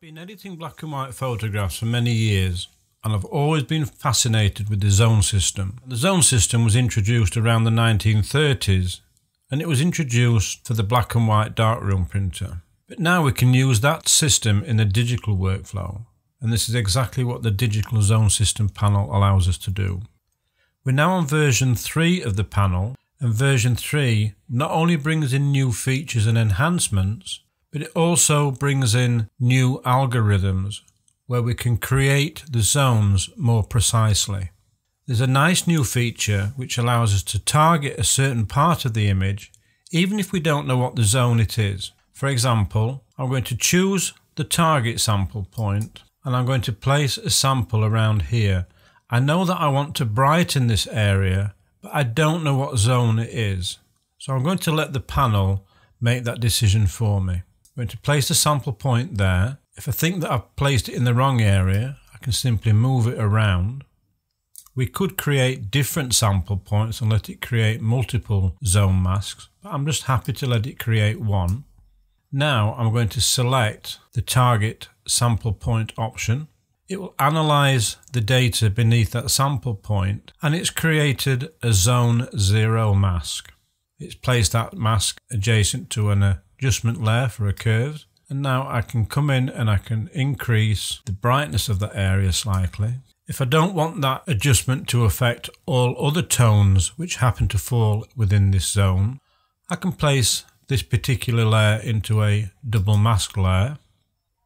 I've been editing black and white photographs for many years, and I've always been fascinated with the zone system. The zone system was introduced around the 1930s, and it was introduced for the black and white darkroom printer. But now we can use that system in the digital workflow, and this is exactly what the Digital Zone System panel allows us to do. We're now on version 3 of the panel, and version 3 not only brings in new features and enhancements, but it also brings in new algorithms where we can create the zones more precisely. There's a nice new feature which allows us to target a certain part of the image even if we don't know what the zone it is. For example, I'm going to choose the target sample point and I'm going to place a sample around here. I know that I want to brighten this area, but I don't know what zone it is. So I'm going to let the panel make that decision for me. I'm going to place the sample point there. If I think that I've placed it in the wrong area, I can simply move it around. We could create different sample points and let it create multiple zone masks, but I'm just happy to let it create one. Now I'm going to select the target sample point option. It will analyze the data beneath that sample point, and it's created a zone 0 mask. It's placed that mask adjacent to an adjustment layer for a curve, and now I can come in and I can increase the brightness of that area slightly. If I don't want that adjustment to affect all other tones which happen to fall within this zone, I can place this particular layer into a double mask layer,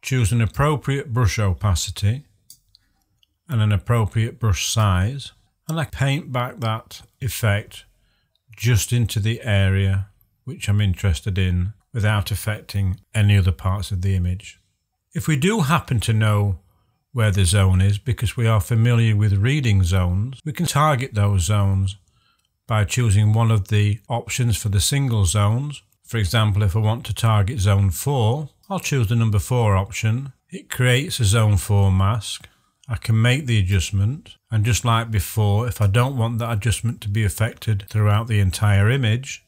choose an appropriate brush opacity and an appropriate brush size, and I paint back that effect just into the area which I'm interested in without affecting any other parts of the image. If we do happen to know where the zone is because we are familiar with reading zones, we can target those zones by choosing one of the options for the single zones. For example, if I want to target zone 4, I'll choose the number 4 option. It creates a zone 4 mask. I can make the adjustment, and just like before, if I don't want that adjustment to be affected throughout the entire image,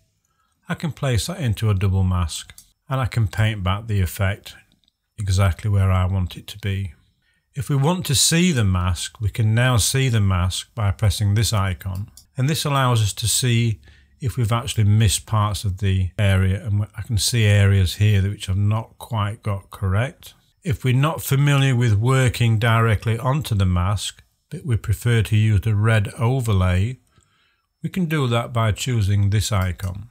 I can place that into a double mask and I can paint back the effect exactly where I want it to be. If we want to see the mask, we can now see the mask by pressing this icon, and this allows us to see if we've actually missed parts of the area, and I can see areas here which I've not quite got correct. If we're not familiar with working directly onto the mask, but we prefer to use the red overlay, we can do that by choosing this icon.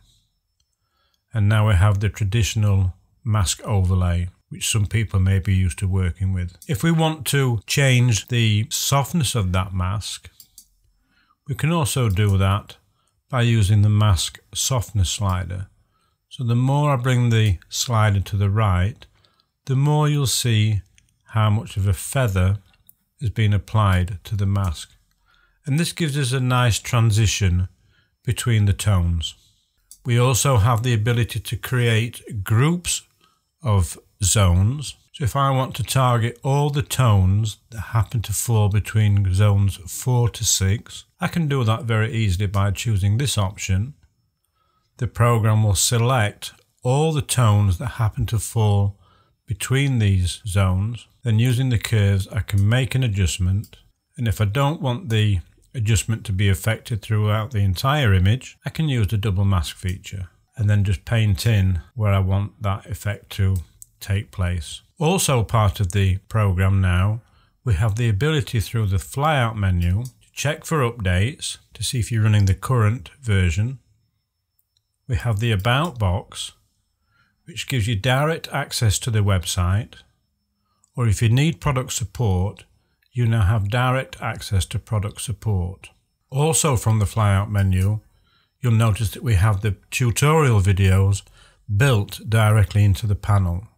And now we have the traditional mask overlay, which some people may be used to working with. If we want to change the softness of that mask, we can also do that by using the mask softness slider. So the more I bring the slider to the right, the more you'll see how much of a feather is being applied to the mask. And this gives us a nice transition between the tones. We also have the ability to create groups of zones. So if I want to target all the tones that happen to fall between zones 4 to 6, I can do that very easily by choosing this option. The program will select all the tones that happen to fall between these zones. Then using the curves, I can make an adjustment, and if I don't want the adjustment to be affected throughout the entire image, I can use the double mask feature and then just paint in where I want that effect to take place. Also part of the program now, we have the ability through the flyout menu to check for updates to see if you're running the current version. We have the About box, which gives you direct access to the website, or if you need product support, you now have direct access to product support. Also from the flyout menu, you'll notice that we have the tutorial videos built directly into the panel.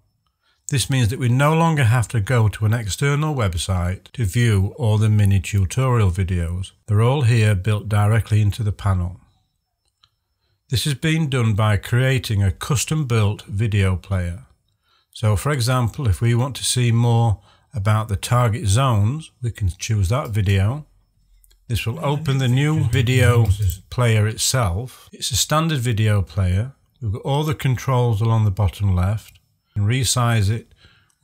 This means that we no longer have to go to an external website to view all the mini tutorial videos. They're all here built directly into the panel. This has been done by creating a custom-built video player. So for example, if we want to see more about the target zones, we can choose that video. This will open the new video player itself. It's a standard video player. We've got all the controls along the bottom left. We can resize it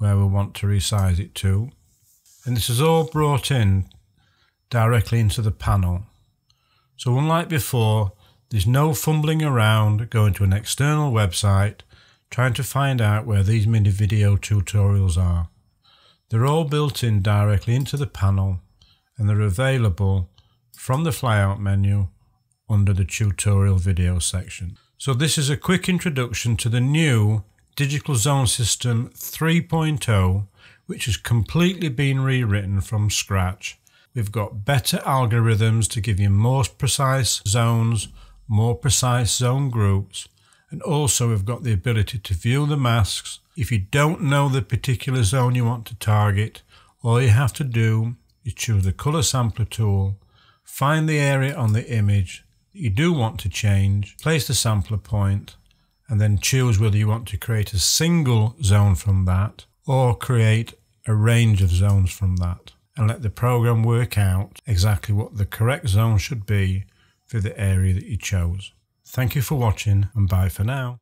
where we want to resize it to. And this is all brought in directly into the panel. So unlike before, there's no fumbling around going to an external website trying to find out where these mini video tutorials are. They're all built in directly into the panel, and they're available from the flyout menu under the tutorial video section. So this is a quick introduction to the new Digital Zone System 3.0, which has completely been rewritten from scratch. We've got better algorithms to give you more precise zones, more precise zone groups, and also we've got the ability to view the masks. If you don't know the particular zone you want to target, all you have to do is choose the color sampler tool, find the area on the image that you do want to change, place the sampler point, and then choose whether you want to create a single zone from that or create a range of zones from that, and let the program work out exactly what the correct zone should be for the area that you chose. Thank you for watching, and bye for now.